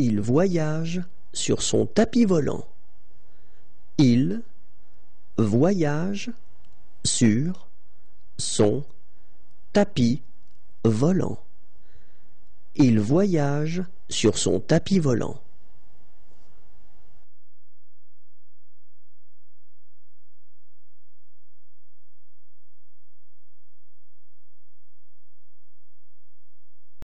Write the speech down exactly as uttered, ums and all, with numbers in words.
Il voyage sur son tapis volant. Il voyage sur son tapis volant. Il voyage sur son tapis volant.